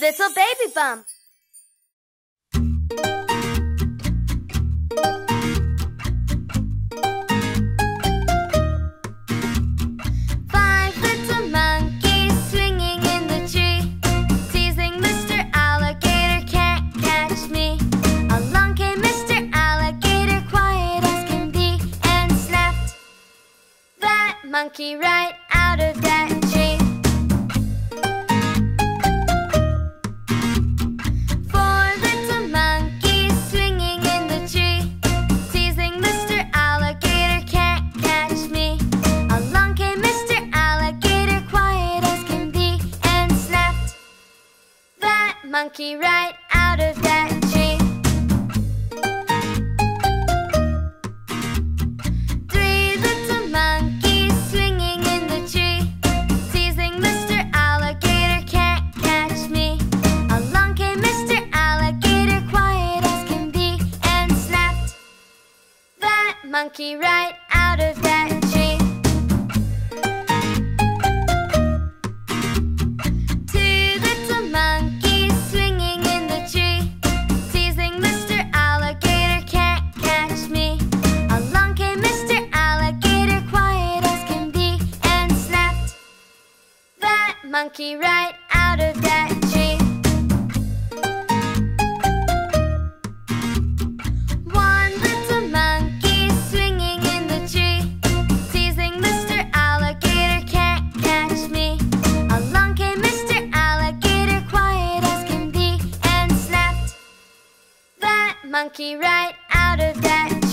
Little Baby Bum. Monkey right out of that tree. Four little monkeys swinging in the tree, teasing Mr. Alligator, can't catch me. Along came Mr. Alligator, quiet as can be, and snapped that monkey right out of that tree. Monkey right out of that tree. Two little monkeys swinging in the tree, teasing Mr. Alligator, can't catch me. Along came Mr. Alligator, quiet as can be, and snapped that monkey right out of that tree. Monkey right out of that tree.